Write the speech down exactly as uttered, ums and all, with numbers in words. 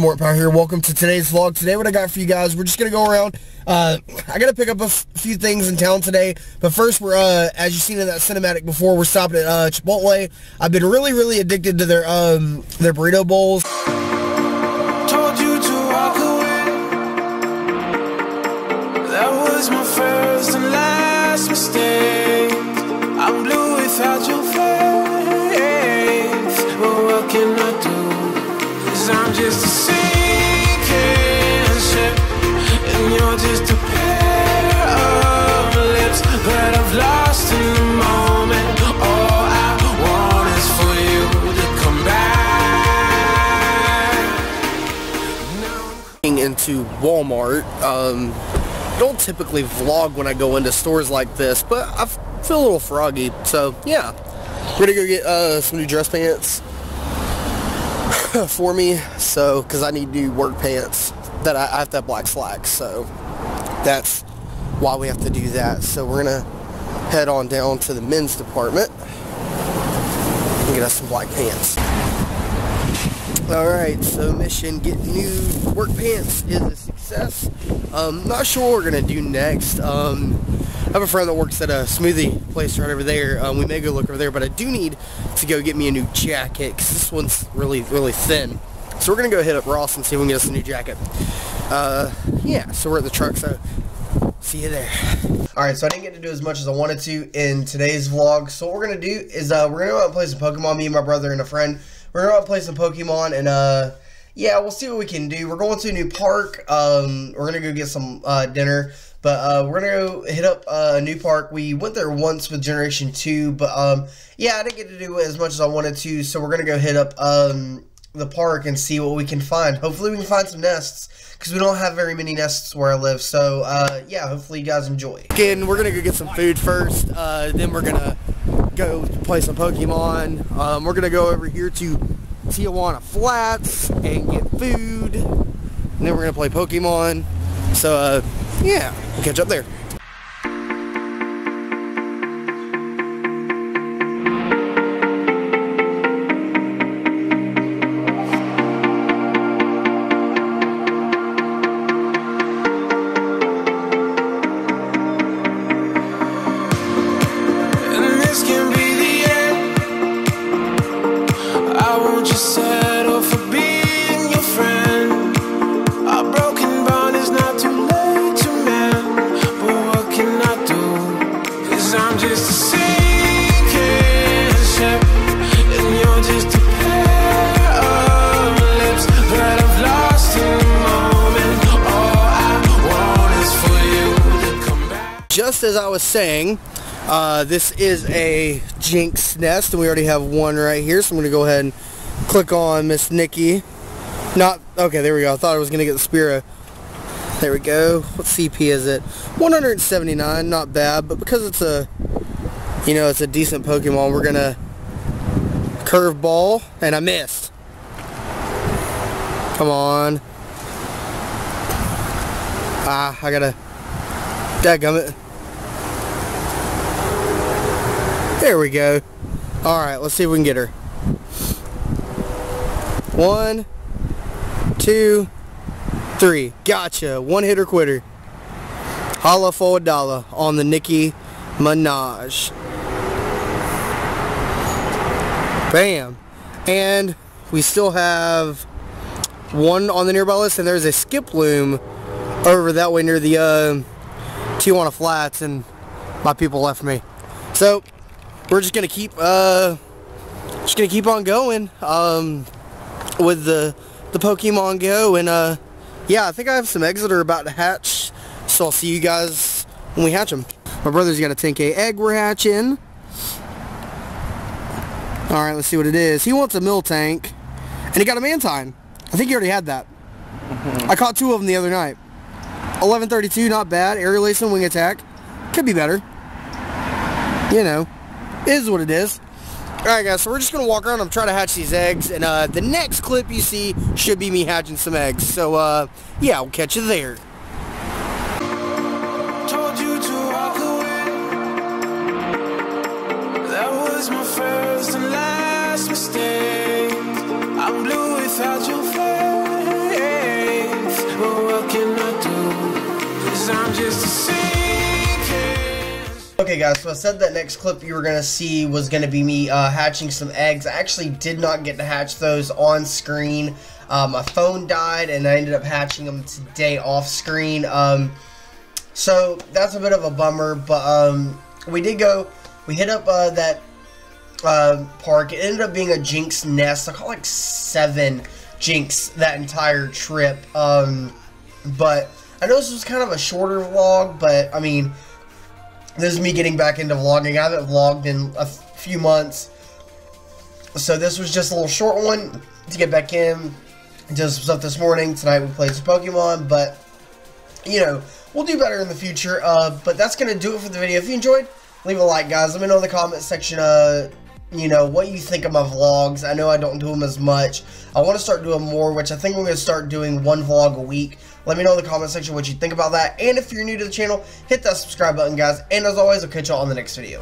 some more power here. Welcome to today's vlog. Today what I got for you guys, we're just going to go around. Uh, I got to pick up a f few things in town today. But first, we're uh, as you've seen in that cinematic before, we're stopping at uh, Chipotle. I've been really, really addicted to their, um, their burrito bowls. Told you to walk away. That was my first and last mistake. I'm blue without your face. But what can I do? I'm just a sinking ship, and you're just a pair of lips that I've lost in the moment. All I want is for you to come back. Into Walmart. Um, don't typically vlog when I go into stores like this, but I feel a little froggy, so yeah. We're gonna go get uh, some new dress pants for me, so because I need new work pants that I, I have to have black slacks, so that's why we have to do that. So we're gonna head on down to the men's department and get us some black pants. All right, so mission get new work pants is a success. Um, not sure what we're gonna do next. Um, I have a friend that works at a smoothie place right over there. Um, we may go look over there, but I do need to go get me a new jacket because this one's really, really thin. So we're going to go hit up Ross and see if we can get us a new jacket. Uh, yeah, so we're at the truck, so see you there. Alright, so I didn't get to do as much as I wanted to in today's vlog. So what we're going to do is uh, we're going to go out and play some Pokemon, me and my brother and a friend. We're going to go out and play some Pokemon and... uh. Yeah, we'll see what we can do. We're going to a new park. Um, we're going to go get some uh, dinner. But uh, we're going to go hit up uh, a new park. We went there once with Generation two. But, um, yeah, I didn't get to do it as much as I wanted to. So we're going to go hit up um, the park and see what we can find. Hopefully we can find some nests. Because we don't have very many nests where I live. So, uh, yeah, hopefully you guys enjoy. Again, we're going to go get some food first. Uh, then we're going to go play some Pokemon. Um, we're going to go over here to... Tijuana Flats and get food, and then we're gonna play Pokemon. So uh, yeah, we'll catch up there. Just as I was saying, uh, this is a Jynx nest, and we already have one right here, so I'm going to go ahead and click on Miss Nicki. Not, okay, there we go. I thought I was going to get the Spearow. There we go. What C P is it? one hundred seventy-nine, not bad, but because it's a, you know, it's a decent Pokemon, we're going to curve ball, and I missed. Come on. Ah, I got to... Dadgummit. There we go. Alright, let's see if we can get her. One, two, three. Gotcha. One hitter quitter. Holla for a dollar on the Nicki Minaj. Bam. And we still have one on the nearby list, and there's a skip loom over that way near the... Uh, Tijuana Flats, and my people left me, so we're just gonna keep uh just gonna keep on going um with the the Pokemon Go, and uh yeah, I think I have some eggs that are about to hatch, so I'll see you guys when we hatch them. My brother's got a ten K egg we're hatching. Alright, let's see what it is. He wants a Miltank, and he got a Mantine. I think he already had that. I caught two of them the other night. eleven thirty-two, not bad. Aerial Ace and wing attack. Could be better. You know, is what it is. Alright guys, so we're just going to walk around. I'm trying to hatch these eggs. And uh, the next clip you see should be me hatching some eggs. So, uh, yeah, I'll catch you there. Told you to walk away. That was my first and last mistake. I'm blue without your face. I'm just a sink. Okay guys, so I said that next clip you were gonna see was gonna be me uh, hatching some eggs. I actually did not get to hatch those on screen. Uh, my phone died and I ended up hatching them today off screen. Um, so that's a bit of a bummer, but um, we did go, we hit up uh, that uh, park. It ended up being a Jynx nest. I caught like seven Jynx that entire trip. Um, but I know this was kind of a shorter vlog, but I mean, this is me getting back into vlogging. I haven't vlogged in a few months. So this was just a little short one to get back in. Just was up this morning. Tonight we played some Pokemon, but you know, we'll do better in the future. Uh, but that's gonna do it for the video. If you enjoyed, leave a like, guys. Let me know in the comment section, uh, you know, what you think of my vlogs. I know I don't do them as much. I want to start doing more, which I think we're gonna start doing one vlog a week. Let me know in the comment section what you think about that. And if you're new to the channel, hit that subscribe button, guys. And as always, I'll catch y'all on the next video.